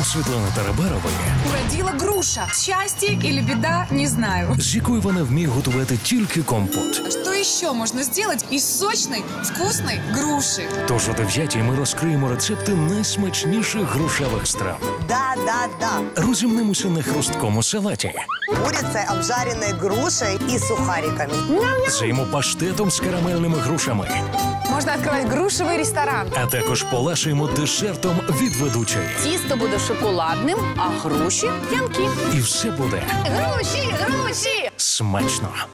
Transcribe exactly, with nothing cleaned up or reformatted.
У Светлани Тарабарової уродила груша. Счастье или беда, не знаю. З якою вона вміє готувати тільки компот. Что еще можно сделать из сочной, вкусной груши? Тож о дев'ятій ми розкриємо рецепти найсмачніших грушевих страв. Да, да, да. Розімнемося на хрусткому салаті. Курицей, обжаренной грушей и сухариками. Займо паштетом з карамельними грушами. Можна відкривати грушевий ресторан. А також полашуємо дешертом від ведучої. Тісто буде шоколадним, а груші – п'янки. І все буде… Груші! Груші! Смачно!